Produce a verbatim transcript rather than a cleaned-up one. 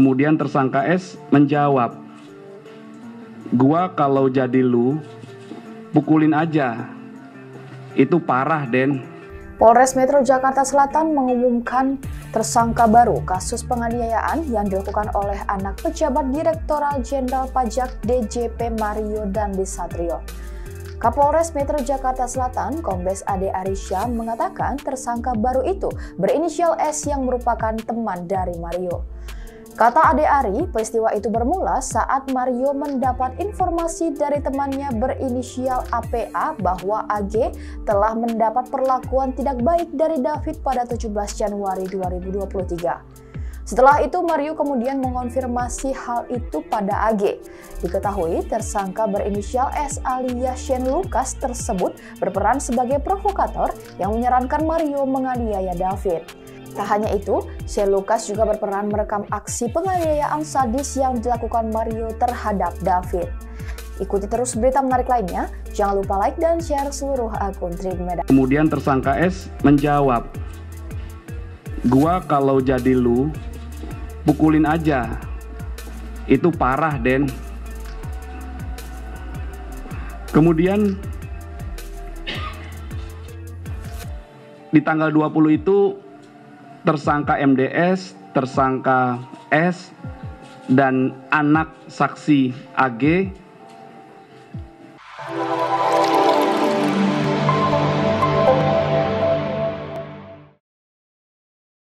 Kemudian tersangka S menjawab, "Gua kalau jadi lu, pukulin aja. Itu parah, Den." Polres Metro Jakarta Selatan mengumumkan tersangka baru kasus penganiayaan yang dilakukan oleh anak pejabat Direktorat Jenderal Pajak D J P Mario Dandy Satriyo. Kapolres Metro Jakarta Selatan, Kombes Ade Ary Syam mengatakan tersangka baru itu berinisial S yang merupakan teman dari Mario. Kata Ade Ary, peristiwa itu bermula saat Mario mendapat informasi dari temannya berinisial A P A bahwa A G telah mendapat perlakuan tidak baik dari David pada tujuh belas Januari dua ribu dua puluh tiga. Setelah itu Mario kemudian mengonfirmasi hal itu pada A G. Diketahui tersangka berinisial S alias Shane Lukas tersebut berperan sebagai provokator yang menyarankan Mario menganiaya David. Tak hanya itu, Shane Lukas juga berperan merekam aksi penganiayaan sadis yang dilakukan Mario terhadap David. Ikuti terus berita menarik lainnya, jangan lupa like dan share seluruh akun Tribun Medan. Kemudian tersangka S menjawab, "Gua kalau jadi lu, pukulin aja, itu parah, Den." Kemudian di tanggal dua puluh itu tersangka M D S, tersangka S, dan anak saksi A G